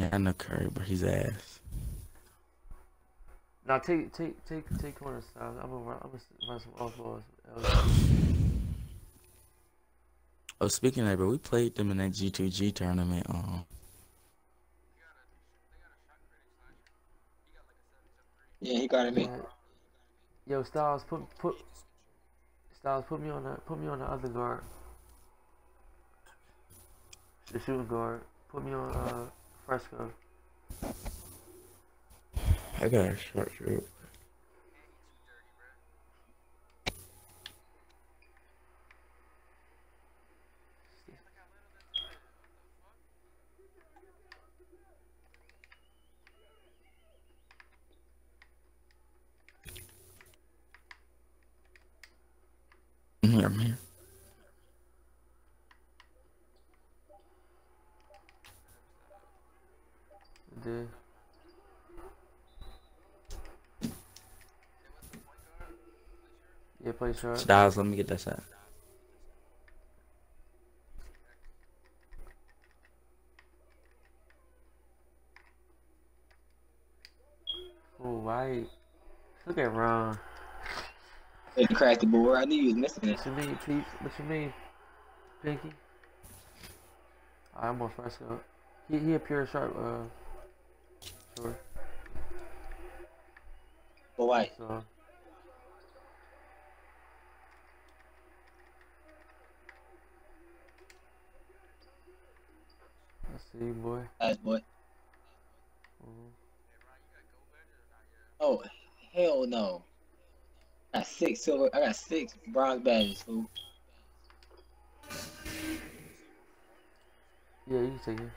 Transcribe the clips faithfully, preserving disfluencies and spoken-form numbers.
Yeah, I know Curry, but he's ass. Now take take take take corner size. I'm gonna I'm gonna run some off balls. Oh, speaking of that, but we played them in that G two G tournament. Um. Yeah, he got at me. Yo, Styles, put put Styles, put me on the put me on the other guard, the shooting guard. Put me on uh Fresco. I got a short shoot. I'm here, I'm here. Dude. Yeah, play short. Styles, let me get that shot. Oh, why? Look at Ron. They cracked the board. I knew you was missing it. What you mean, Pete? What you mean, Pinky? I'm on Fresco. He he a pure sharp. Uh, sure. But why? So, I see you, boy. Nice boy. Mm-hmm. Oh hell no! I got six silver. I got six bronze badges. Fool. Yeah, you can take it.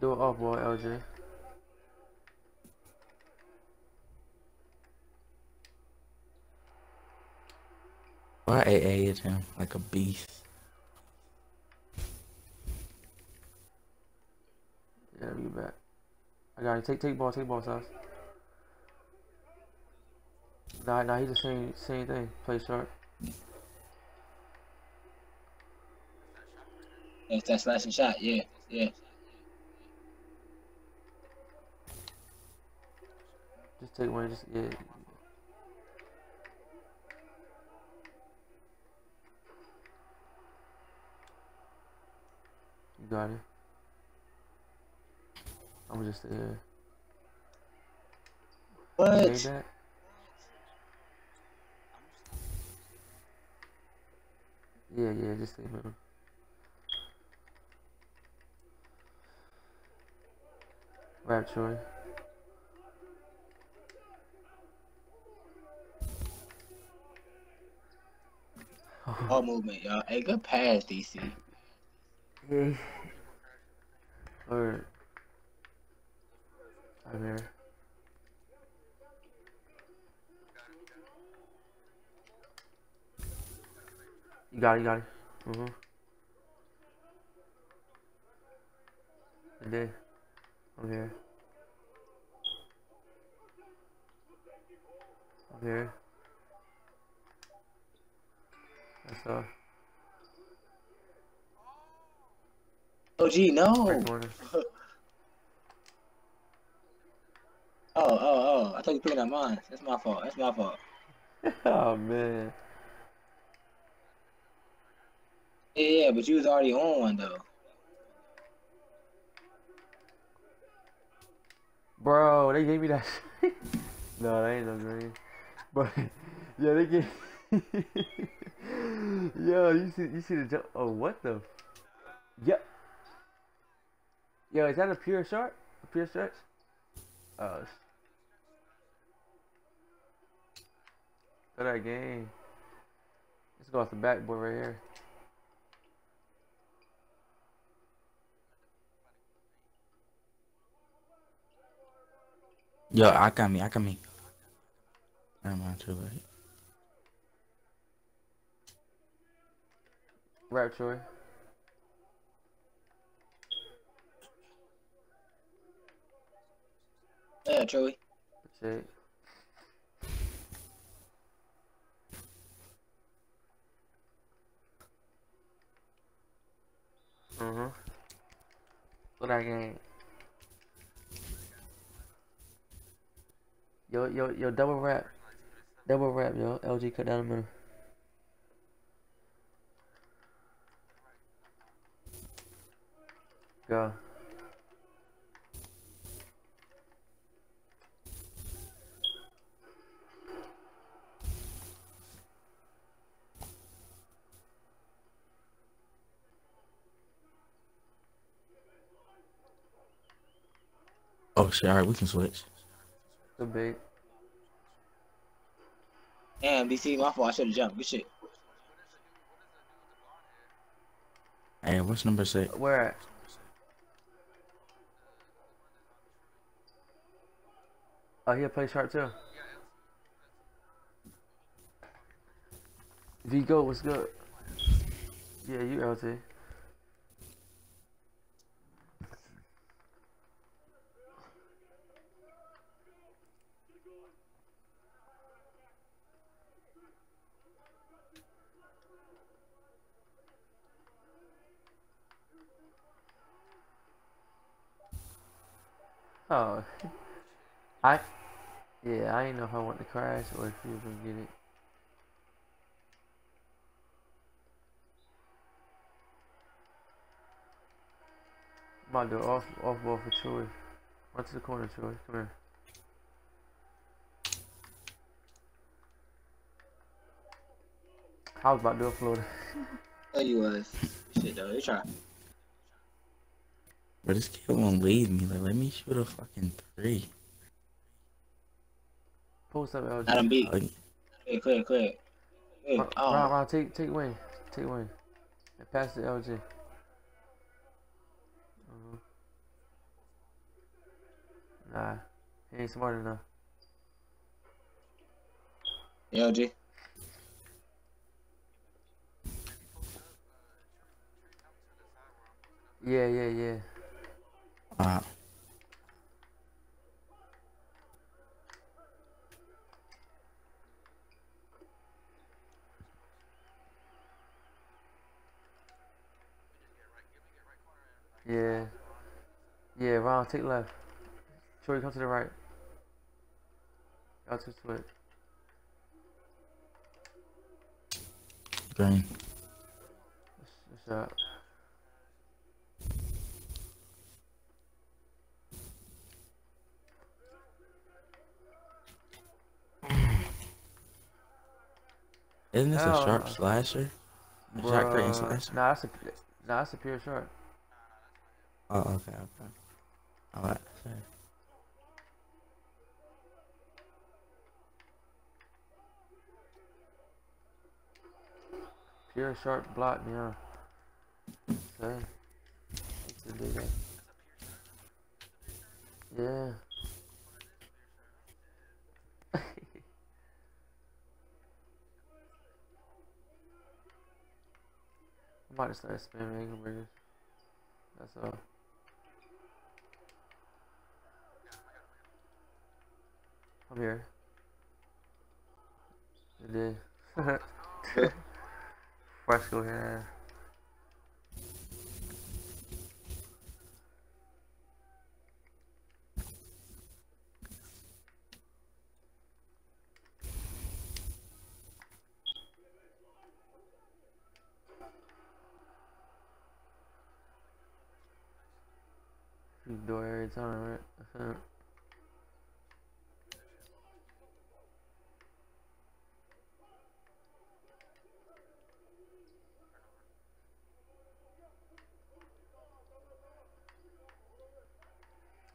Do it off, boy, L J. Why A A is him like a beast? Yeah, you bet. I got it. Take, take ball, take ball, Styles. Nah, nah, he's the same, same thing. Play sharp. That's that slashing shot. Yeah, yeah. Just take one, just, yeah. You got it. I'm just, yeah. What? That? Yeah, yeah, just take one. Right, Troy. Ball movement, y'all. Hey, good pass, D C. Yeah. Alright. I'm here. You got it, you got it. Mm-hmm. I did. I'm here. I'm here. That's all. Oh, gee, no. oh, oh, oh. I thought you picking up mine. That's my fault. That's my fault. Oh, man. Yeah, yeah, but you was already on one, though. Bro, they gave me that shit. No, that ain't no green. But, yeah, they gave yo, you see, you see the jump. Oh, what the? F yep. Yo, is that a pure shark? A pure shark? Oh. For that game. Let's go off the backboard right here. Yo, I got me. I got me. Never mind, too late. Right, Troy. Yeah, Troy. That's it. Ajá. Por aquí. Yo, yo, yo, double wrap. Double wrap, yo. L G cut down the middle. Go. Oh shit, alright, we can switch. Good bait. Damn, B C, my fault, I should've jumped. Good shit. Hey, what's number six? Where at? Oh, he'll play sharp too. V-Go, what's good? Yeah, you L T. Oh, I, yeah, I didn't know if I want to crash or if you can get it. I'm about to go off, off ball for Troy. Run to the corner, Troy. Come here. I was about to do a floater. Oh, you was. Shit, though, you try. Bro, this kid won't leave me. Like, let me shoot a fucking three. Post up, L G. Adam B. Like, clear, clear, clear. Hey, Ron, oh. Ron, Ron, take, take wing. Take wing. And pass to L G. Uh-huh. Nah, he ain't smart enough. Yeah, L G. Yeah, yeah, yeah. Uh, yeah. Yeah, Ron, take left. Troy, come to the right. Y'all two switch. Green. What's up? Isn't this Hell a sharp no. slasher? A sharp curtain slasher? Nah, that's a, nah, that's a pure sharp. Oh, okay, okay. Alright, sure. Pure sharp block, yeah. Okay. Yeah. I might just start spamming angle breakers. That's all. I'm here. It did. Fresh go here. Door every time, right?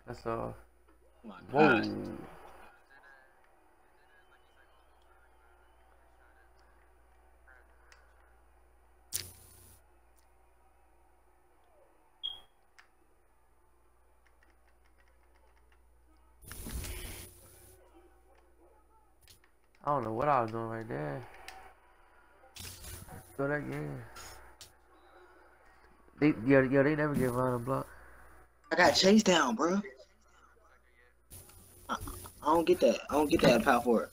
That's all. Whoa. I don't know what I was doing right there. Throw that game. They, yo, yo, they never get around the block. I got chased down, bro. I, I don't get that. I don't get that power for it.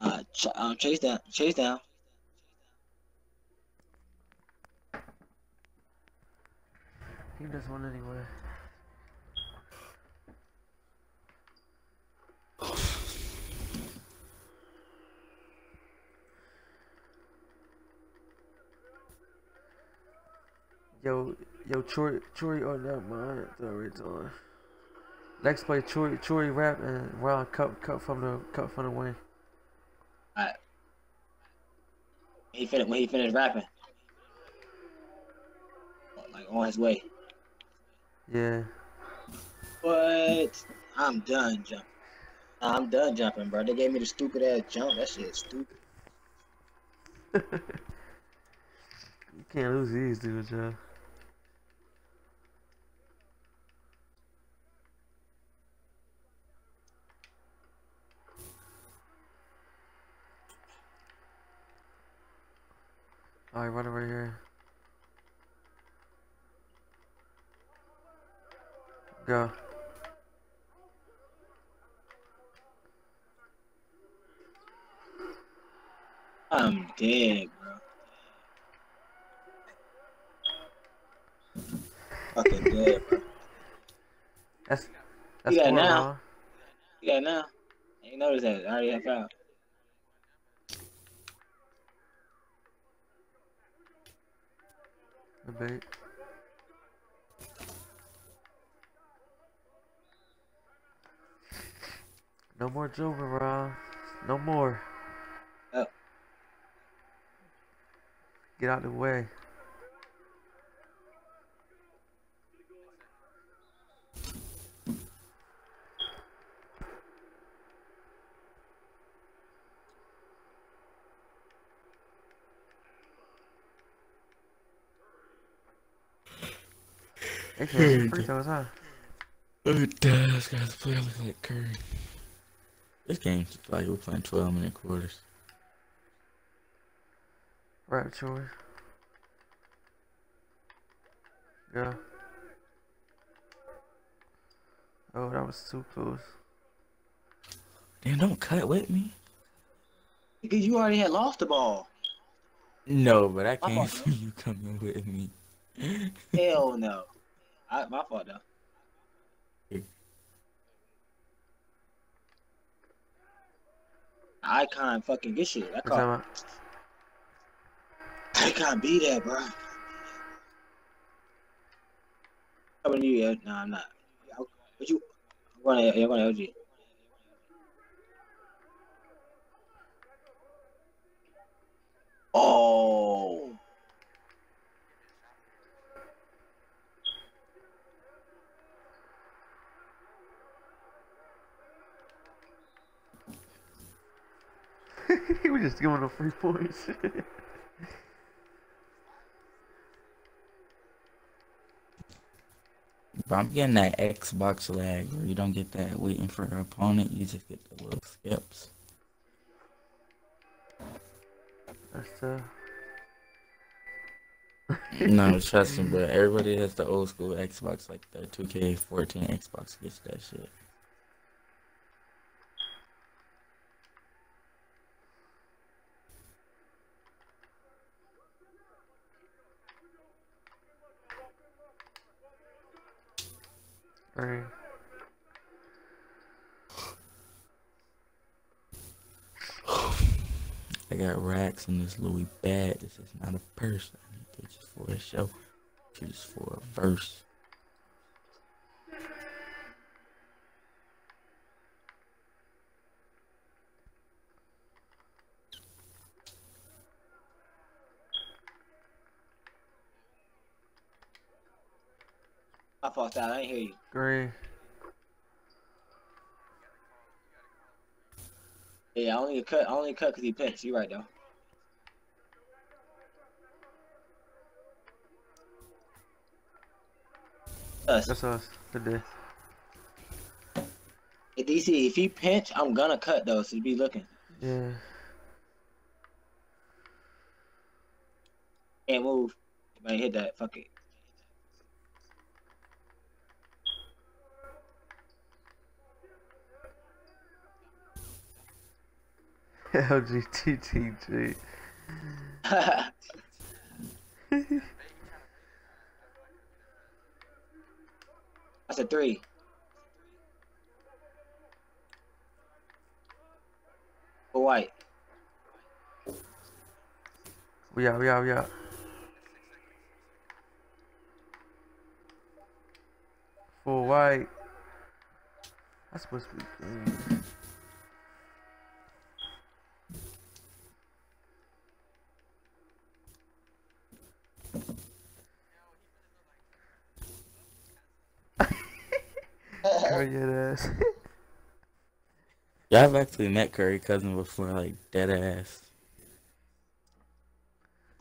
Uh, ch um, chase down. Chase down. He doesn't want anywhere. Yo, yo, Chori, Chori on that mind. It's on. Next play, Chori, Chori rap and Wild cut, cut from the, cut from the wing. Alright. He finished when he finished rapping. Like on his way. Yeah. But I'm done jumping. I'm done jumping, bro. They gave me the stupid ass jump. That shit is stupid. You can't lose these, dude, John. Alright, run over here. Go. I'm dead, bro. Fucking dead, bro. That's, that's you got now. Huh? You got now. I ain't noticed that. I already have foul. The bait. No more Joker, bro. No more. Oh. Get out of the way. They can't free throws, huh? Oh, damn, this guy's player looking like Curry. This game's like we're playing twelve minute quarters. Right, Chori. Yeah. Oh, that was too close. Damn, don't cut with me. Because you already had lost the ball. No, but I can't see you coming with me. Hell no. I, my fault, though. Icon fucking get shit. I call Icon be there, bro. I wouldn't you L G. Nah, I'm not. But you, I'm going to, going to L G. Oh. He was just giving up free points. But I'm getting that Xbox lag where you don't get that waiting for your opponent, you just get the little skips. That's uh no, trust me, but everybody has the old school Xbox, like the two K fourteen Xbox gets that shit. Alright. I got racks in this Louis bag. This is not a purse. I need this just for a show. This is for a verse. I fucked out, I didn't hear you. Green. Yeah, I only cut, I only cut because he pitched. You right, though. Us. That's us. Good day. Hey, D C, if he pinch, I'm gonna cut, though, so you be looking. Yeah. Can't move. If I hit that, fuck it. L G T T G. That's a three. For white. We out, we out, we out. For white. That's supposed to be game. Yeah, I've actually met Curry cousin before, like dead ass.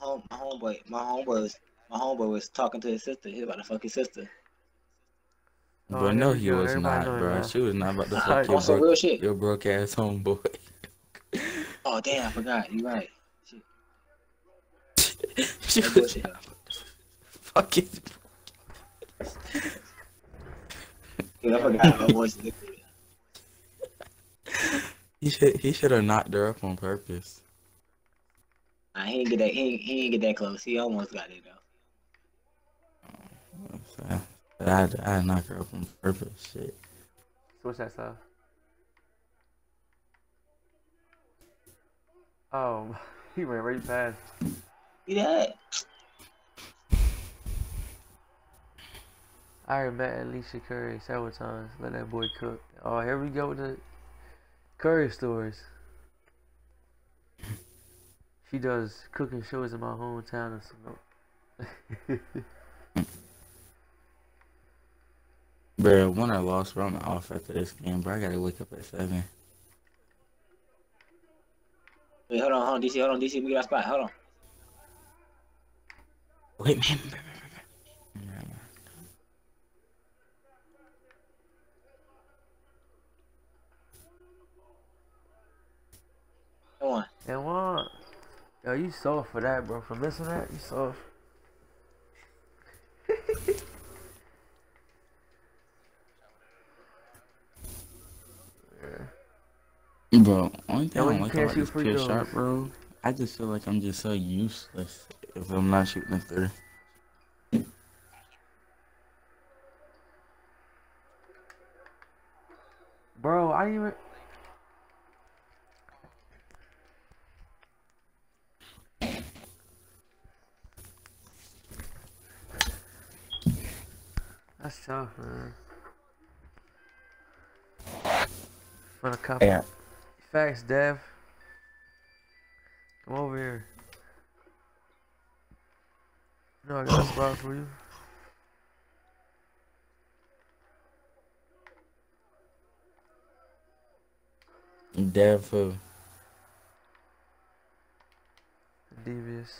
Oh, my homeboy, my homeboy was, my homeboy was talking to his sister. He was about to fuck his sister. Oh, but no, he was not, bro. That. She was not about to fuck your, bro real shit. your broke ass homeboy. Oh damn, I forgot. You right. She was fucking. Dude, I forgot my voice. He should he should have knocked her up on purpose. Nah, he didn't get that he, he didn't get that close. He almost got it though. I I knocked her up on purpose. Shit. What's that stuff? Oh, he ran right past. See that? I already met Alicia Curry several times. Let that boy cook. Oh, here we go with the Curry stories. She does cooking shows in my hometown or something. Bro, when I lost, bro, I'm off after this game, bro. I gotta wake up at seven. Wait, hold on, hold on, D C, hold on, D C, we got a spot, hold on. Wait, man. And what? Yo, you soft for that, bro. For missing that, you soft. Yeah. Bro, only thing yo, I don't like about this pure shot, bro, I just feel like I'm just so useless if I'm not shooting a three. Bro, I didn't even... That's tough, man. Wanna copy? Yeah. Facts, Dev. Come over here. No, I got a spot for you. Dev who? Devious.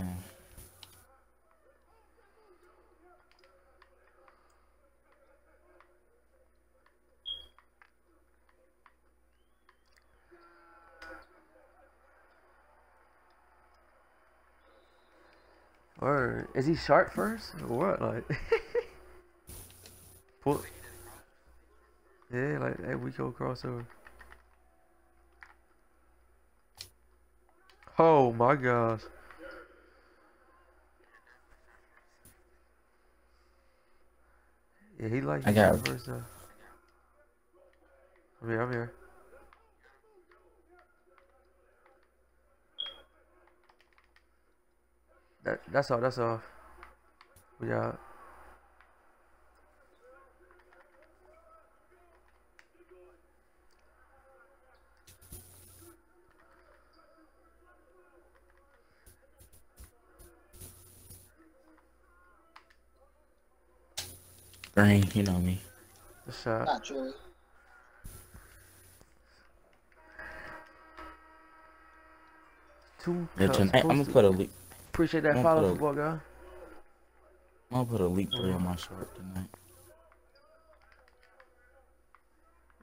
Mm. Or is he sharp first or what? Like, pull. Yeah, like that weak old crossover. Oh my gosh! Yeah, he likes sharp first though. I'm here. I'm here. That, that's all, that's all. We out. Green, you know me. What's up? Not true. Two yeah, tonight, I'm gonna put a leak. Appreciate that follow, football guy. I'm gonna put a leak three on my short tonight.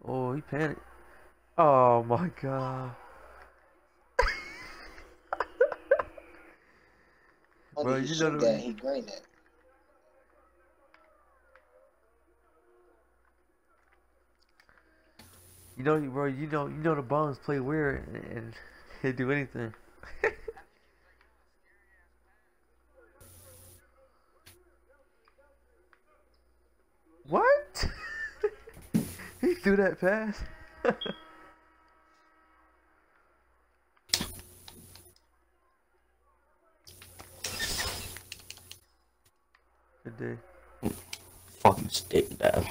Oh, he panicked. Oh my god. Bro, you know that he green it. You know, bro. You know, you know the bombs play weird and they do anything. threw that pass? Good day. Fucking stick down.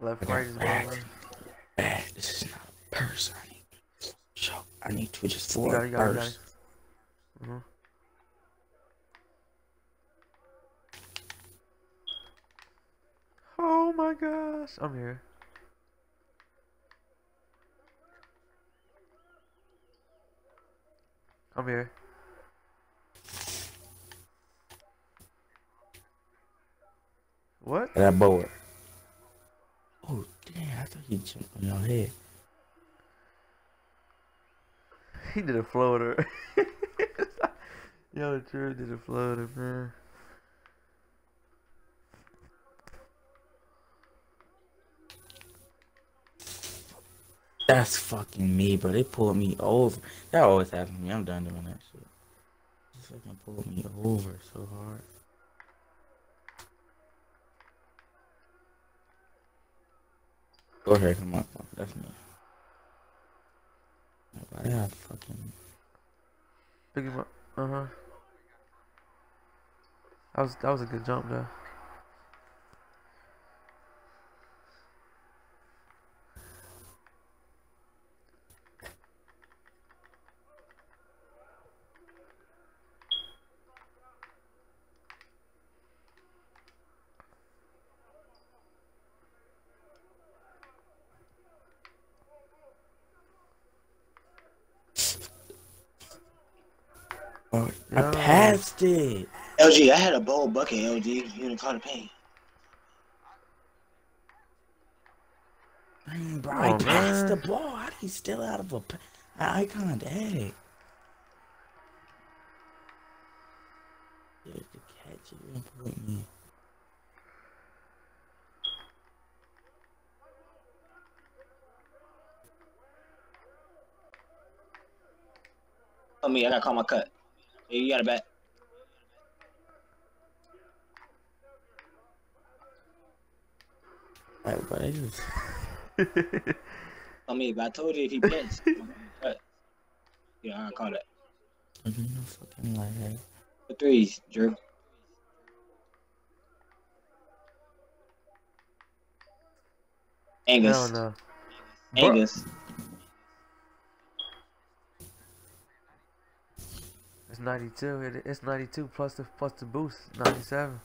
Left, right is bad. Bad. This is not a purse. I need to show. I need to just for a purse. Mm-hmm. Oh my gosh! I'm here. I'm here. What? That boy. Oh damn, I thought he jumped on your head. He did a floater. Yo, the truth did a floater, man. That's fucking me, bro. They pulled me over. That always happens to me. I'm done doing that shit. Just fucking pulled me over so hard. Go ahead, come on. That's me. Why did I fucking... Pick him up. Uh-huh. That was, that was a good jump, though. Oh, no. I passed it. L G, I had a bowl bucket, L G. You didn't call the paint. Man, bro, oh, I passed man. the ball. How do you steal out of a icon egg? There's the catch. You didn't put me. Oh, me. I gotta call my cut. You got a bet. Alright, but I just... I mean, but I told you if he bets, yeah, I caught it. No fucking lie. The threes, Drew. Angus. No, no. Angus. Bro. It's ninety-two. It, it's ninety-two plus the plus the boost. ninety-seven.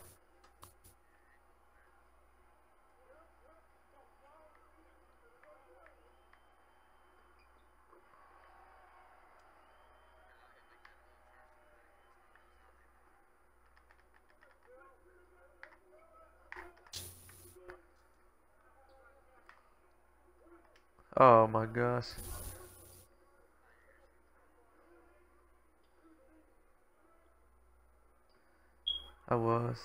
Oh my gosh. I was.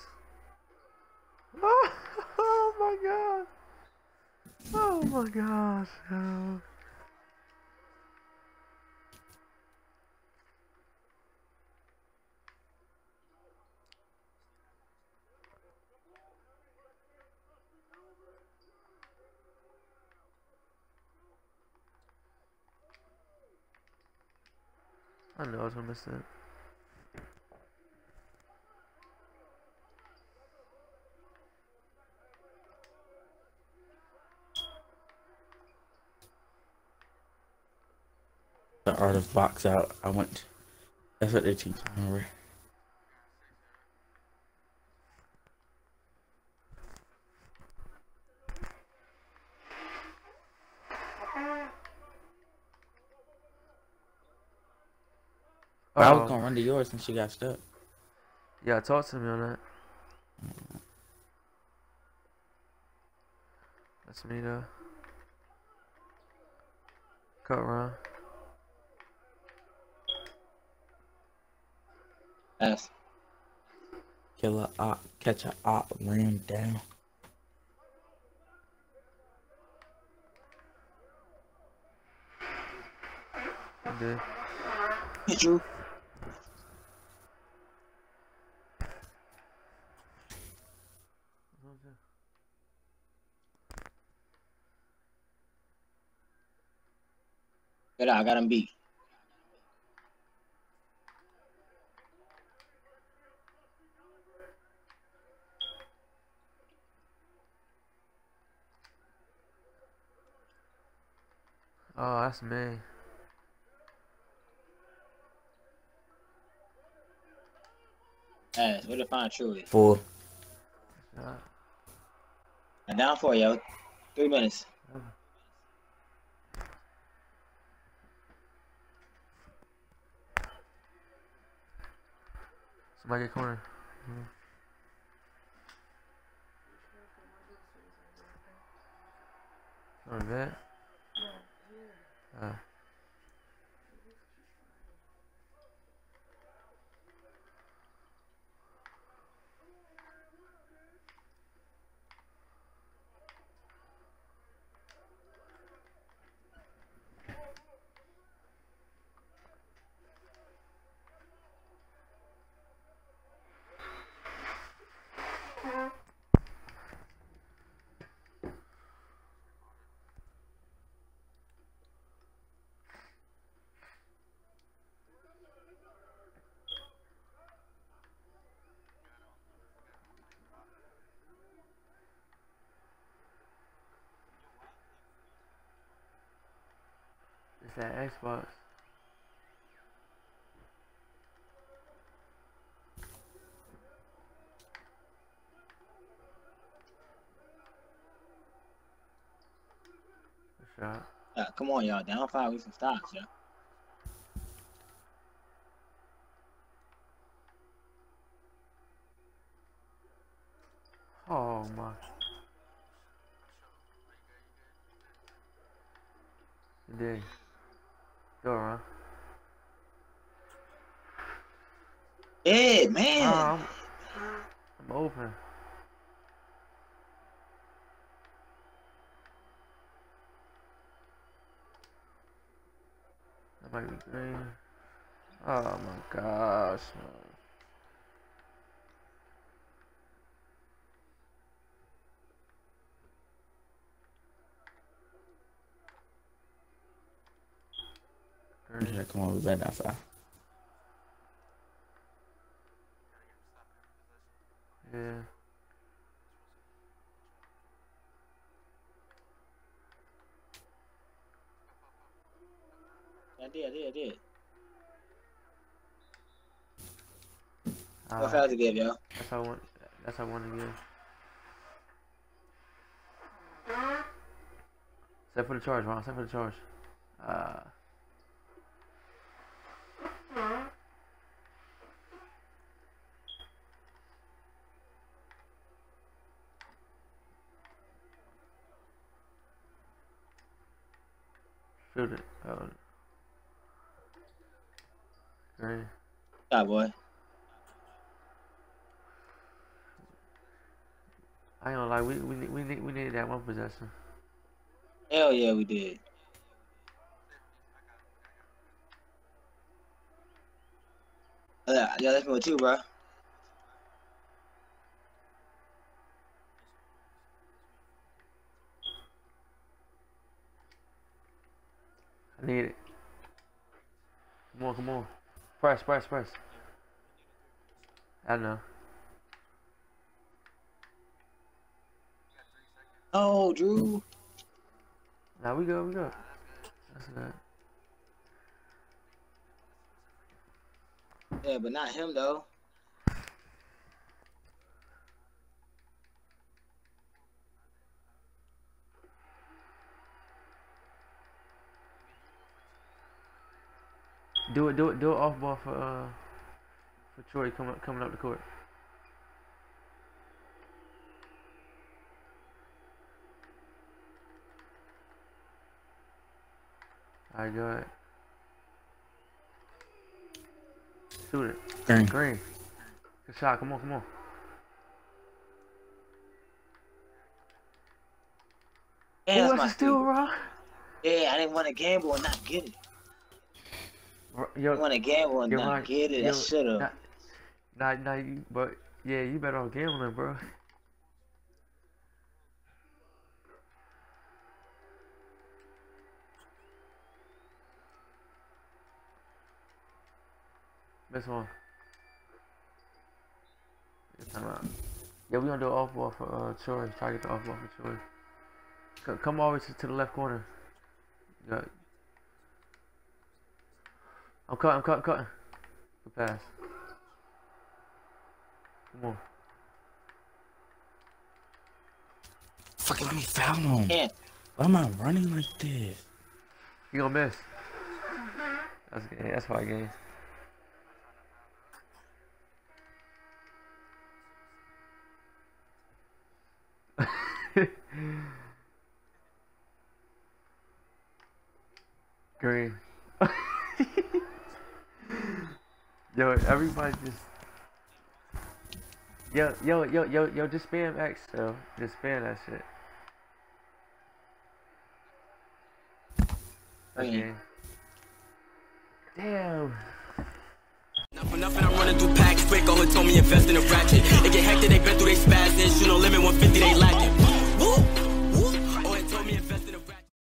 Oh, oh my god! Oh my gosh! Oh. I know I was gonna miss it. The art of box out. I went. That's what they teach. I remember. Uh-oh. I was gonna run to yours since you got stuck. Yeah, talk to me on that. Mm-hmm. That's me though. Cut run. Pass. Killer op, catch a op, ram down. Okay. Yo. Espera, I got him beat. Oh, that's me. Hey, where to find Truly? Four. Uh, I'm down for yo. Three minutes. Uh. Somebody get corner. Mm-hmm. All right. Uh. It's that Xbox. Good shot. Yeah, come on, y'all. Down five with some stocks, yeah. Oh my. Indeed. Go hey, man! Uh, I'm, I'm open. That might be green. Oh my gosh, man. Yeah, come on, we better not fly. Yeah. I did, I did, I did. Uh, what foul to give, y'all? That's how I want. That's how I want to give. Set for the charge, Ron. Set for the charge. Uh. Shoot it. Oh. Green. That boy. I ain't gonna lie, we we we need we needed that one possession. Hell yeah, we did. Yeah, yeah, that's me too, bro. I need it. Come on, come on. Press, press, press. I know. Oh, Drew. Now we go, we go. That's not. Yeah, but not him though. Do it, do it, do it off ball for uh for Troy coming coming up the court. I got it. Shoot it. Green. Green. Good shot. Come on, come on. Yeah, oh, that's my steal, bro. Yeah, I didn't want to gamble and not get it. I want to get one, not like, get it. I should have. Nah, nah, you, but yeah, you better on gambling, bro. This one. This time out. Yeah, we gonna do off ball for uh, Troy. Try to get the off ball for Troy. C come always to the left corner. Yeah. I'm cutting, I'm cutting, I'm cutting. Good pass. Come on. Fucking let me foul him. Yeah. Why am I running like this? You gonna miss. That's yeah, that's why I game. Green. Yo, everybody just yo, yo, yo, yo, yo, just spam X, yo, just spam that shit. Okay. Damn. Nothing, nothing, I'm running through packs quick. All it told me invest in a ratchet. It get hectic, they been through they spasms. You know, limit one fifty, they lack it.